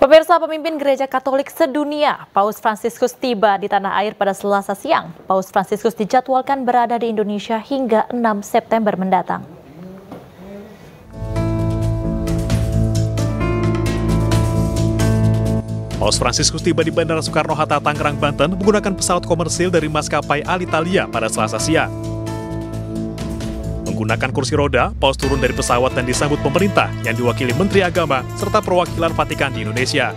Pemirsa, pemimpin gereja Katolik sedunia, Paus Fransiskus tiba di tanah air pada Selasa siang. Paus Fransiskus dijadwalkan berada di Indonesia hingga 6 September mendatang. Paus Fransiskus tiba di Bandara Soekarno-Hatta, Tangerang, Banten menggunakan pesawat komersil dari maskapai Alitalia pada Selasa siang. Menggunakan kursi roda, Paus turun dari pesawat dan disambut pemerintah yang diwakili Menteri Agama serta perwakilan Vatikan di Indonesia.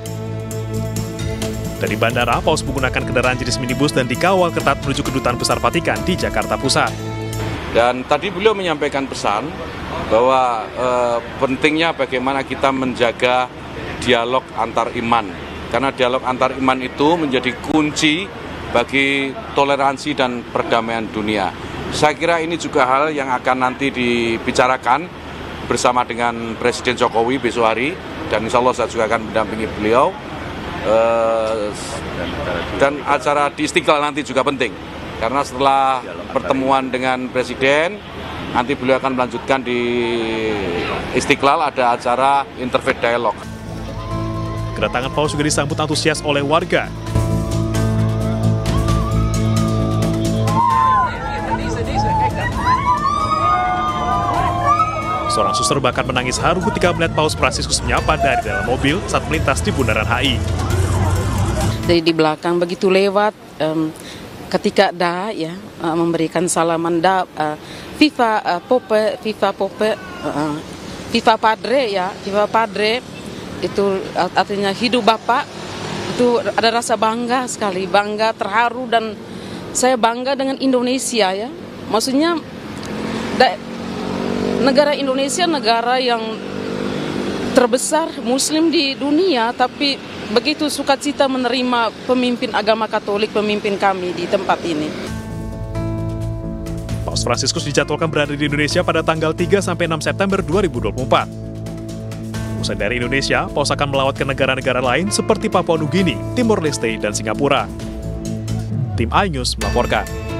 Dari bandara, Paus menggunakan kendaraan jenis minibus dan dikawal ketat menuju Kedutaan Besar Vatikan di Jakarta Pusat. Dan tadi beliau menyampaikan pesan bahwa pentingnya bagaimana kita menjaga dialog antar iman. Karena dialog antar iman itu menjadi kunci bagi toleransi dan perdamaian dunia. Saya kira ini juga hal yang akan nanti dibicarakan bersama dengan Presiden Jokowi besok hari, dan insya Allah saya juga akan mendampingi beliau. Dan acara di Istiqlal nanti juga penting, karena setelah pertemuan dengan Presiden, nanti beliau akan melanjutkan di Istiqlal ada acara Interfaith Dialog. Kedatangan Paus juga disambut antusias oleh warga. Seorang suster bahkan menangis haru ketika melihat Paus Fransiskus menyapa dari dalam mobil saat melintas di Bundaran HI. Jadi di belakang begitu lewat, ketika memberikan salaman Viva Pope, Viva Pope, Viva Padre Viva Padre, itu artinya hidup Bapak, itu ada rasa bangga sekali, bangga, terharu, dan saya bangga dengan Indonesia maksudnya. Negara Indonesia negara yang terbesar Muslim di dunia, tapi begitu sukacita menerima pemimpin agama Katolik, pemimpin kami di tempat ini. Paus Fransiskus dijadwalkan berada di Indonesia pada tanggal 3-6 September 2024. Usai dari Indonesia, Paus akan melawat ke negara-negara lain seperti Papua Nugini, Timor Leste, dan Singapura. Tim iNews melaporkan.